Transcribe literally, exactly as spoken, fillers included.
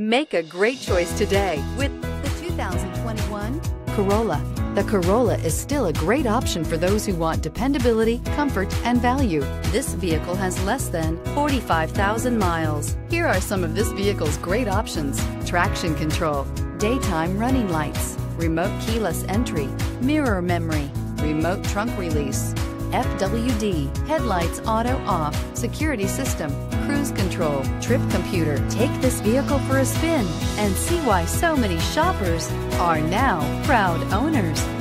Make a great choice today with the two thousand twenty-one Corolla. The Corolla is still a great option for those who want dependability, comfort, and value. This vehicle has less than forty-five thousand miles. Here are some of this vehicle's great options: traction control, daytime running lights, remote keyless entry, mirror memory, remote trunk release, F W D, headlights auto off, security system, cruise control, trip computer. Take this vehicle for a spin and see why so many shoppers are now proud owners.